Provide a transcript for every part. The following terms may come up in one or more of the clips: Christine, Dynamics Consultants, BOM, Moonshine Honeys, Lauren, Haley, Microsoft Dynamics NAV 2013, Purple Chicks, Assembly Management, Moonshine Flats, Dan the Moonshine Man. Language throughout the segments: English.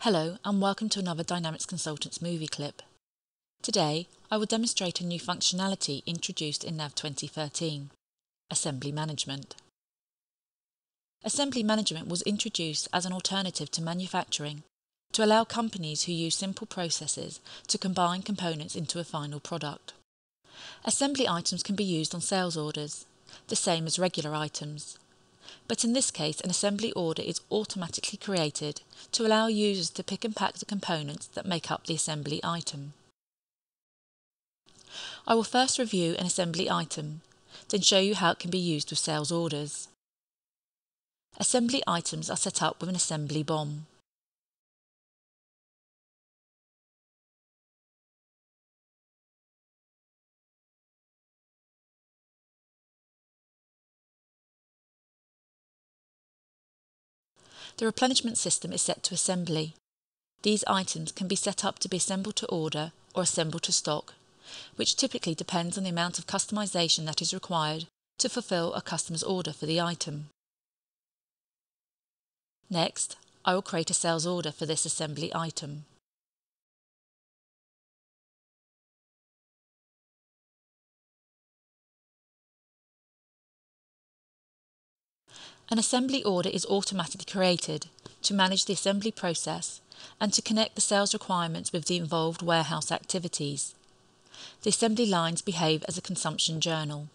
Hello and welcome to another Dynamics Consultants movie clip. Today I will demonstrate a new functionality introduced in NAV 2013, Assembly Management. Assembly Management was introduced as an alternative to manufacturing to allow companies who use simple processes to combine components into a final product. Assembly items can be used on sales orders, the same as regular items. But in this case, an assembly order is automatically created to allow users to pick and pack the components that make up the assembly item. I will first review an assembly item, then show you how it can be used with sales orders. Assembly items are set up with an assembly BOM. The replenishment system is set to assembly. These items can be set up to be assembled to order or assembled to stock, which typically depends on the amount of customization that is required to fulfill a customer's order for the item. Next, I will create a sales order for this assembly item. An assembly order is automatically created to manage the assembly process and to connect the sales requirements with the involved warehouse activities. The assembly lines behave as a consumption journal.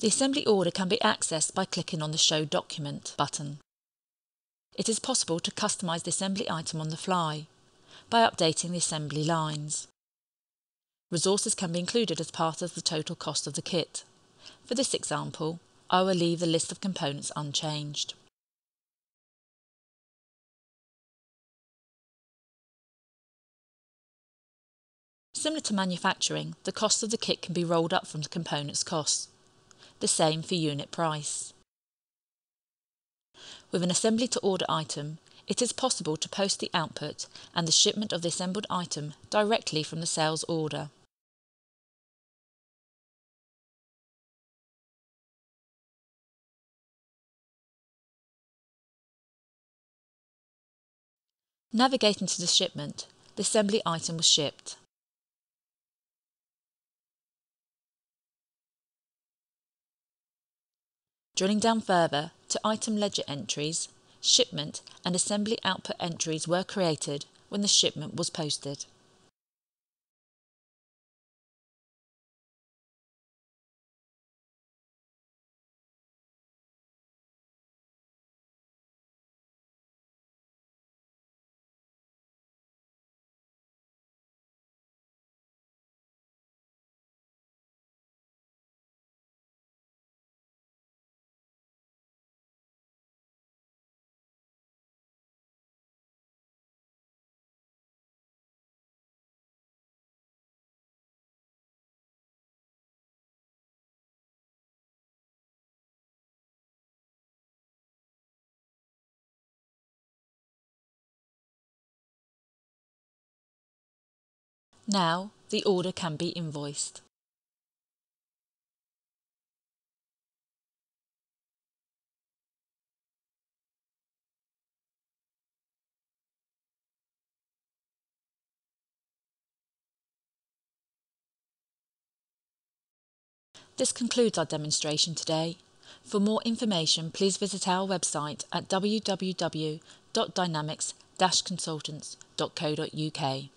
The assembly order can be accessed by clicking on the Show Document button. It is possible to customize the assembly item on the fly by updating the assembly lines. Resources can be included as part of the total cost of the kit. For this example, I will leave the list of components unchanged. Similar to manufacturing, the cost of the kit can be rolled up from the components cost. The same for unit price. With an assembly to order item, it is possible to post the output and the shipment of the assembled item directly from the sales order. Navigating to the shipment, the assembly item was shipped. Drilling down further to item ledger entries, shipment and assembly output entries were created when the shipment was posted. Now, the order can be invoiced. This concludes our demonstration today. For more information, please visit our website at www.dynamics-consultants.co.uk.